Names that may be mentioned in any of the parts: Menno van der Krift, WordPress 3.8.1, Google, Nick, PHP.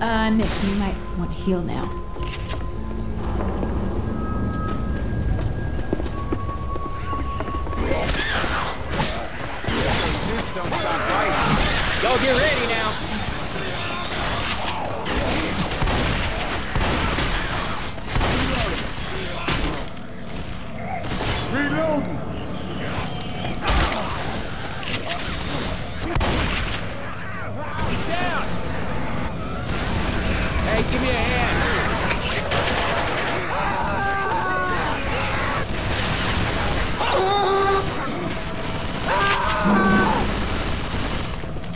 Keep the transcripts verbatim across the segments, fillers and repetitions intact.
Uh, Nick, you might want to heal now. Go get ready now. Reload. He's down. Hey, give me a hand.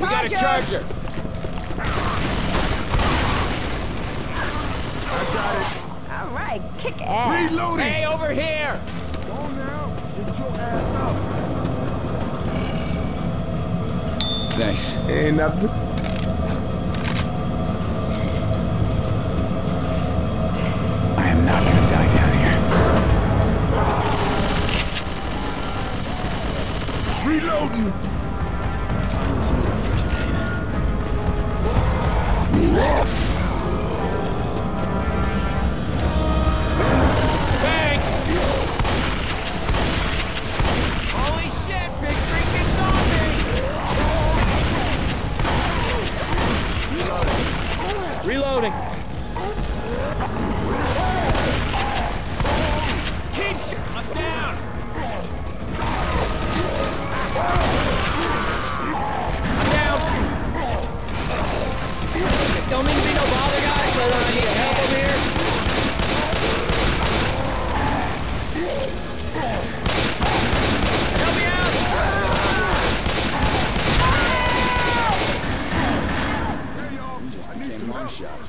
We got a charger! I got it! Alright, kick ass! Reloading! Hey, over here! Go now! Get your ass up! Thanks. Ain't nothing. I am not gonna die down here. Reloading! Reloading. Keep sh- I'm down. I'm down. Don't mean to be no bother, guys, but I need help over here. Help me out. Ah! I need one shot.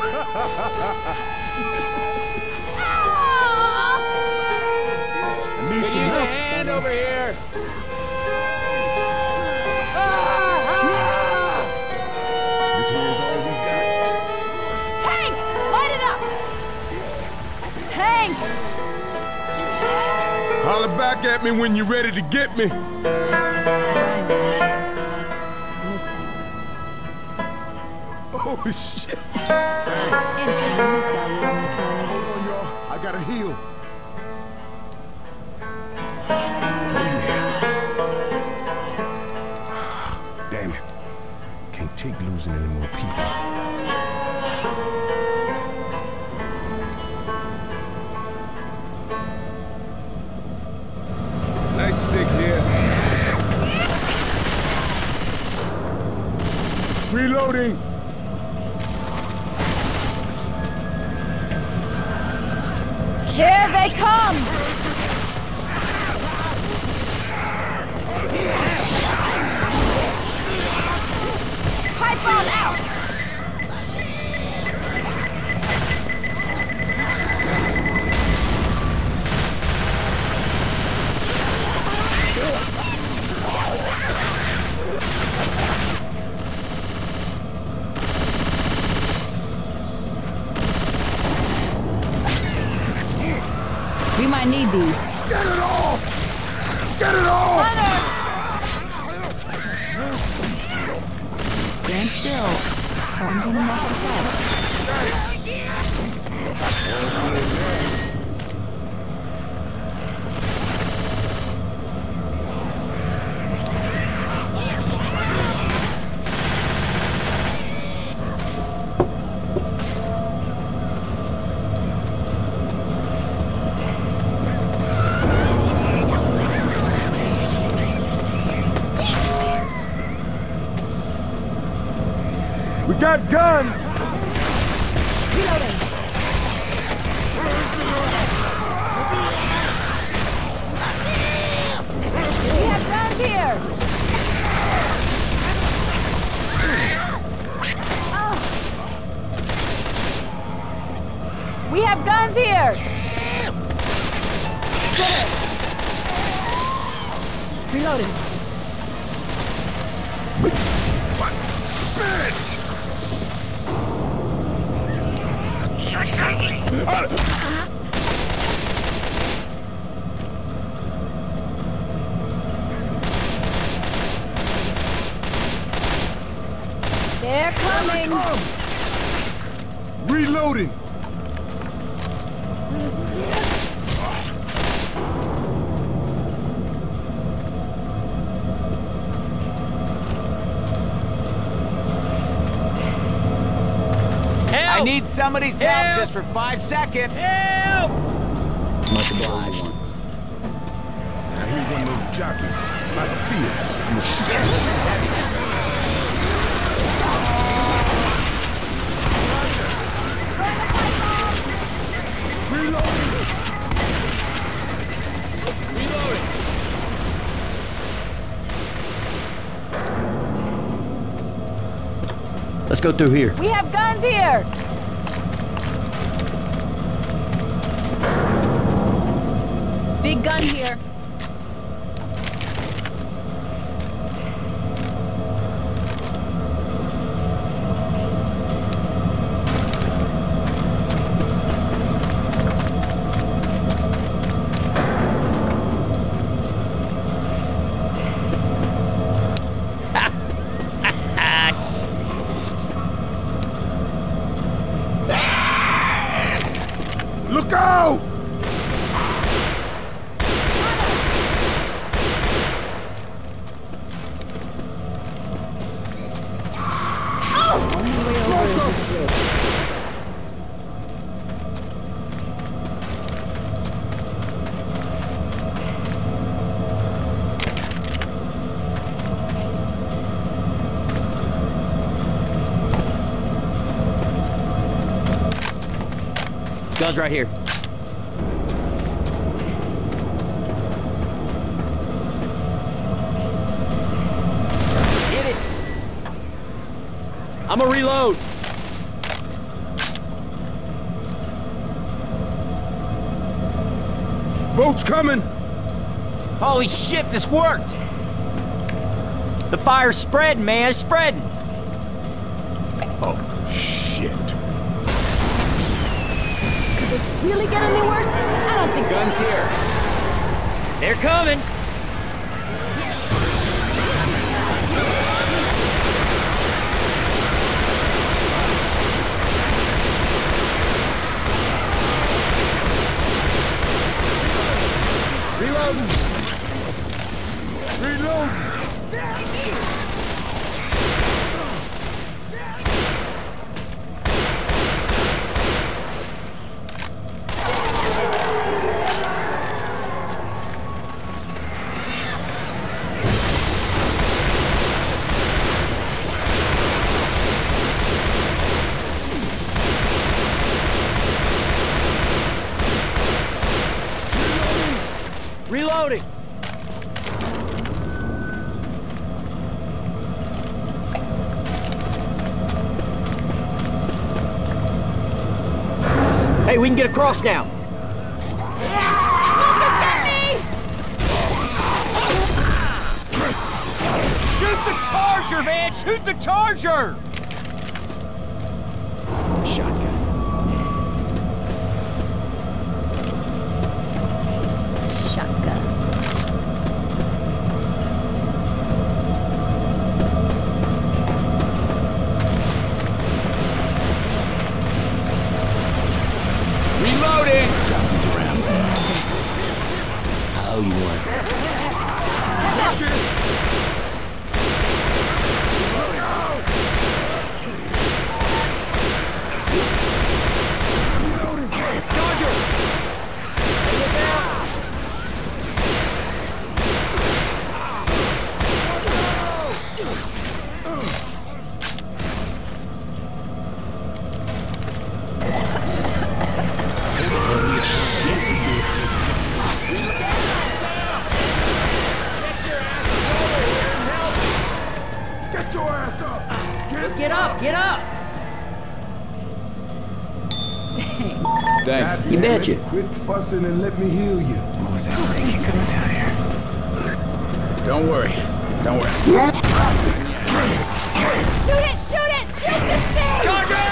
I need Can some help. Get your hand over here. This here is all we got. Tank, light it up. Tank. Holler back at me when you're ready to get me. Oh shit! Thanks. Hold on, y'all. I gotta heal. Damn it! Can't take losing any more people. Nightstick here. Reloading. Here they come! Pipe bomb out! We might need these. Get it all! Get it all! Stand still. I'm gonna knock us We got guns! Reloading! We have guns here! Oh. We have guns here! Good. Reloading! What? Spit! They're coming. Come. Reloading. I need somebody's help. help just for five seconds. Help! Much obliged. I hear one of those jockeys. I see it. I'm gonna shoot it. Reloading. Reloading. Let's go through here. We have guns here. Big gun here. Look out! Guns right here. Get it. I'm gonna reload. Boat's coming. Holy shit, this worked. The fire's spreading, man. It's spreading. Oh, shit. Really get any worse? I don't think so. Guns here. They're coming. Reloading. Reloading. Reloading. Hey, we can get across now. Shoot the charger, man! Shoot the charger! Shotgun. Oh, you want Get up! Get up! Thanks. Thanks. You betcha. Quit fussing and let me heal you. What was that breaking coming down here? Don't worry. Don't worry. Shoot it! Shoot it! Shoot this thing! Charger!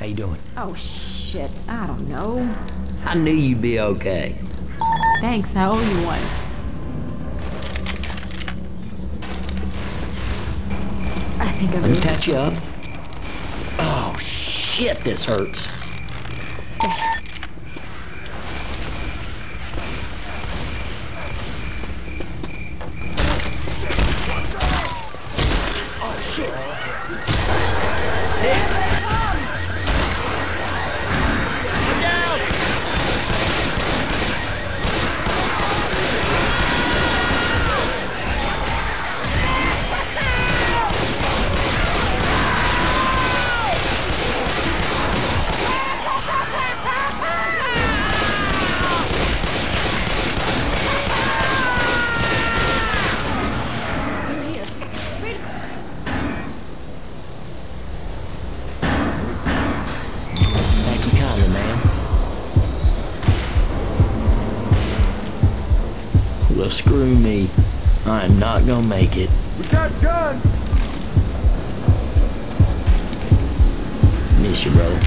How you doing? Oh shit! I don't know. I knew you'd be okay. Thanks. I owe you one. think I can patch you up. Oh shit, this hurts. Screw me. I'm not gonna make it. We got guns! Miss you, brother.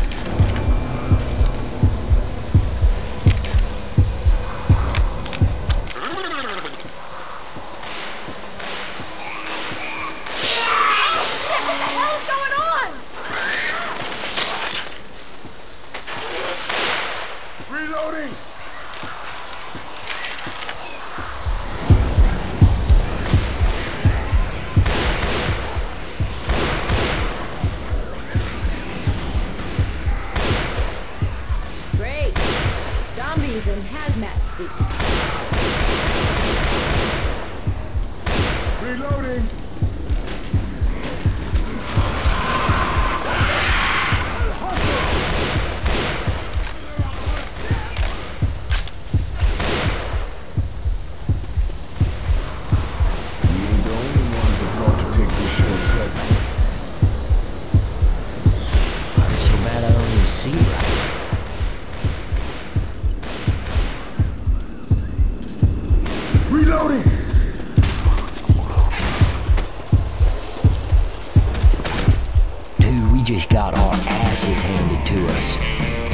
Just got our asses handed to us.